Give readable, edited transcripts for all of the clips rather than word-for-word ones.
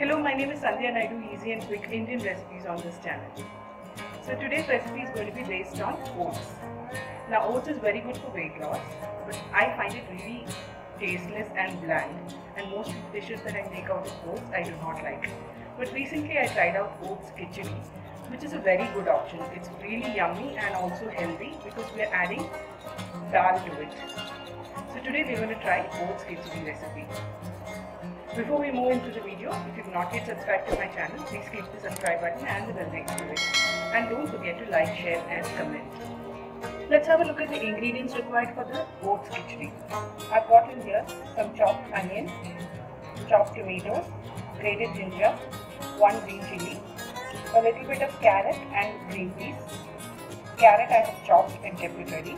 Hello, my name is Sandhya and I do easy and quick Indian recipes on this channel. So today's recipe is going to be based on oats. Now oats is very good for weight loss, but I find it really tasteless and bland, and most dishes that I make out of oats I do not like. But recently I tried out oats khichdi, which is a very good option. It's really yummy and also healthy because we are adding dal to it. So today we are going to try oats khichdi recipe. Before we move into the video, if you have not yet subscribed to my channel, please click the subscribe button and the bell next to it. And don't forget to like, share and comment. Let's have a look at the ingredients required for the oats khichdi. I've got in here some chopped onion, chopped tomatoes, grated ginger, one green chilli, a little bit of carrot and green peas. Carrot I have chopped and kept it ready.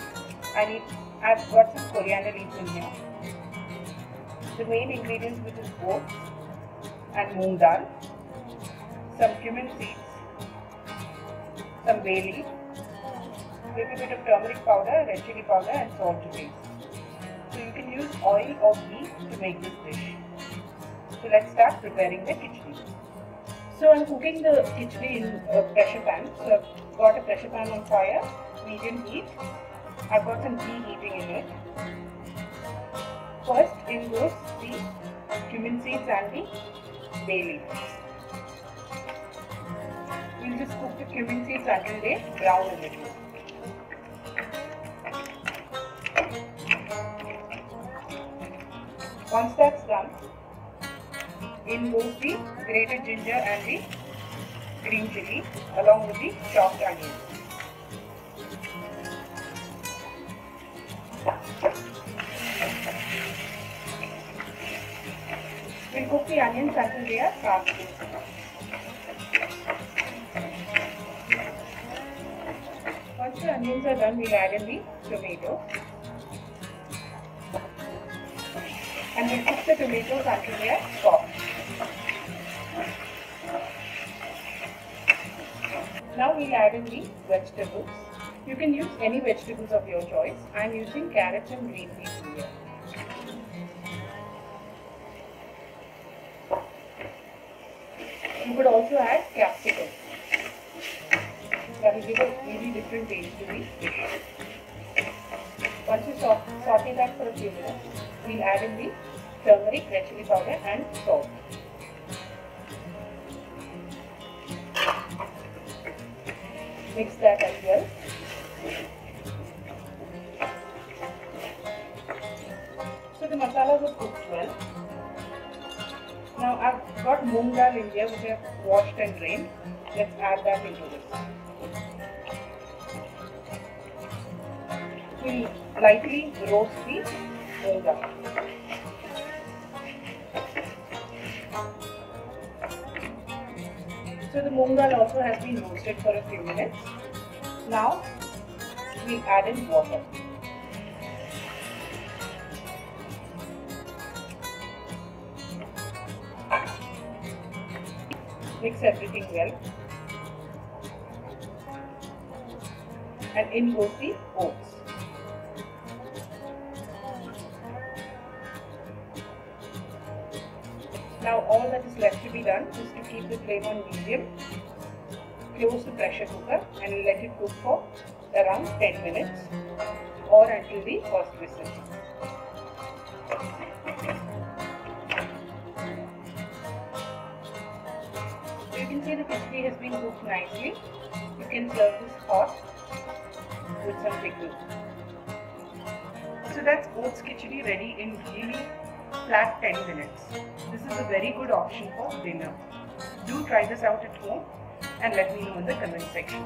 I've got some coriander leaves in here. The main ingredients, which is oats and moong dal, some cumin seeds, some bay leaf, little bit of turmeric powder, red chili powder and salt to taste. So you can use oil or ghee to make this dish. So let's start preparing the khichdi. So I'm cooking the khichdi in a pressure pan. So I've got a pressure pan on fire, medium heat. I've got some ghee heating in it. First in goes the cumin seeds and the bay leaves. We'll just cook the cumin seeds until they brown a little. Once that's done, in goes the grated ginger and the green chilli along with the chopped onion. We'll cook the onions until they are half cooked. Once the onions are done, we'll add in the tomato. And we'll cook the tomatoes until they are soft. Now we'll add in the vegetables. You can use any vegetables of your choice. I am using carrots and green peas here. You could also add capsicum. That will give a really different taste to the dish. Once you saute that for a few minutes, we'll add in the turmeric, red chili powder and salt. Mix that as well. So the masalas are cooked well. Now I've got moong dal in here, which I've washed and drained. Let's add that into this. We'll lightly roast the moong dal. So the moong dal also has been roasted for a few minutes. Now we add in water. Mix everything well. And in goes the oats. Now all that is left to be done is to keep the flame on medium, close the pressure cooker and let it cook for around 10 minutes or until the first whistle. So you can see the khichdi has been cooked nicely. You can serve this hot with some pickles. So that's oats khichdi ready in really flat 10 minutes. This is a very good option for dinner. Do try this out at home and let me know in the comment section.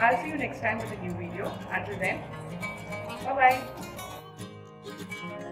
I'll see you next time with a new video. Until then, bye bye.